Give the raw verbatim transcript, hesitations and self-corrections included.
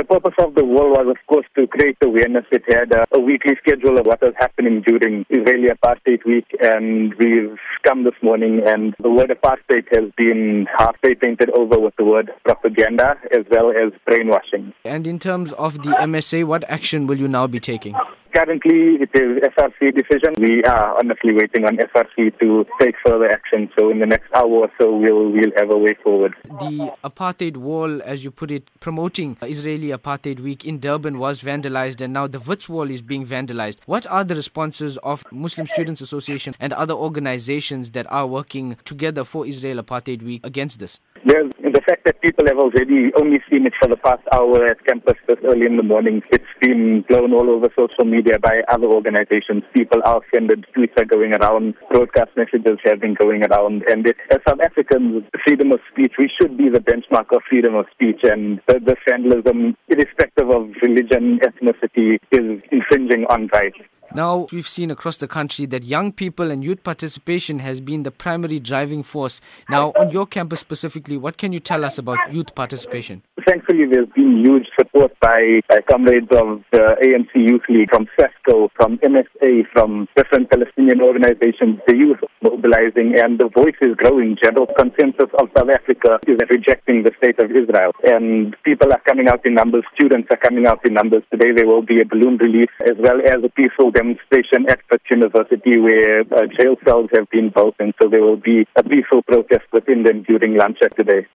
The purpose of the wall was, of course, to create awareness. It had a, a weekly schedule of what was happening during Israeli Apartheid Week, and we've come this morning, and the word apartheid has been halfway painted over with the word propaganda as well as brainwashing. And in terms of the M S A, what action will you now be taking? Currently, it is S R C decision. We are honestly waiting on S R C to take further action. So in the next hour or so, we'll, we'll have a way forward. The apartheid wall, as you put it, promoting Israeli Apartheid Week in Durban was vandalized, and now the Wits wall is being vandalized. What are the responses of Muslim Students Association and other organizations that are working together for Israel Apartheid Week against this? There's the fact that people have already only seen it for the past hour at campus this early in the morning. It's been blown all over social media by other organizations. People are offended. Tweets are going around. Broadcast messages have been going around. And it, as South Africans, freedom of speech, we should be the benchmark of freedom of speech. And the, the vandalism, irrespective of religion, ethnicity, is infringing on rights. Now, we've seen across the country that young people and youth participation has been the primary driving force. Now, on your campus specifically, what can you tell us about youth participation? Thankfully, there's been huge support by, by comrades of the A N C Youth League, from SESCO, from M S A, from different Palestinian organizations. The youth mobilizing, and the voice is growing. General consensus of South Africa is rejecting the state of Israel. And people are coming out in numbers. Students are coming out in numbers. Today, there will be a balloon release as well as a peaceful demonstration at Wits University, where uh, jail cells have been built, and so there will be a peaceful protest within them during lunch at today.